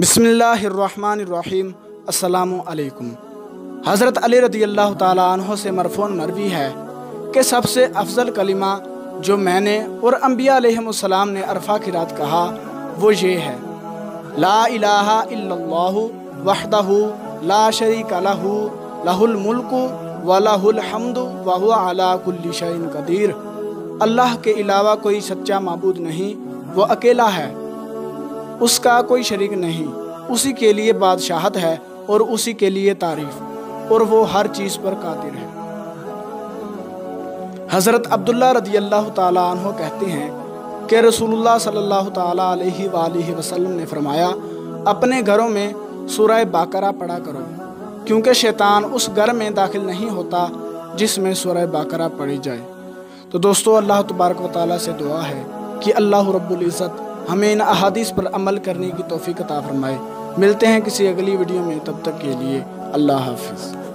बिस्मिल्लाहिर्रहमानिर्रहीम। अस्सलामु अलैकुम। हजरत अली रदियल्लाहु ताला अन्हु से मरफ़ून मरवी है कि सबसे अफजल कलिमा जो मैंने और अम्बिया अलैहिमुस्सलाम ने अरफा की रात कहा वो ये है, ला इलाहा इल्लल्लाहु वहदहु ला शरीका लहु लहुल मुल्कु व लहुल हम्दु व हुवा अला कुल्लि शैइन कदीर। अल्लाह के अलावा कोई सच्चा माबूद नहीं, वो अकेला है, उसका कोई शरीक नहीं, उसी के लिए बादशाहत है और उसी के लिए तारीफ, और वो हर चीज़ पर कादिर है। हजरत अब्दुल्ला रदियल्लाहु ताला अन्हो कहते हैं कि रसूलुल्लाह सल्लल्लाहु ताला अलैहि वसल्लम ने फरमाया, अपने घरों में सूरह बकरा पढ़ा करो, क्योंकि शैतान उस घर में दाखिल नहीं होता जिसमें सूरह बकरा पढ़ी जाए। तो दोस्तों, अल्लाह तबारक व ताला से दुआ है कि अल्लाह रब्बुल इज़्ज़त हमें इन अहादीस पर अमल करने की तौफीक अता फरमाए। मिलते हैं किसी अगली वीडियो में, तब तक के लिए अल्लाह हाफ़िज़।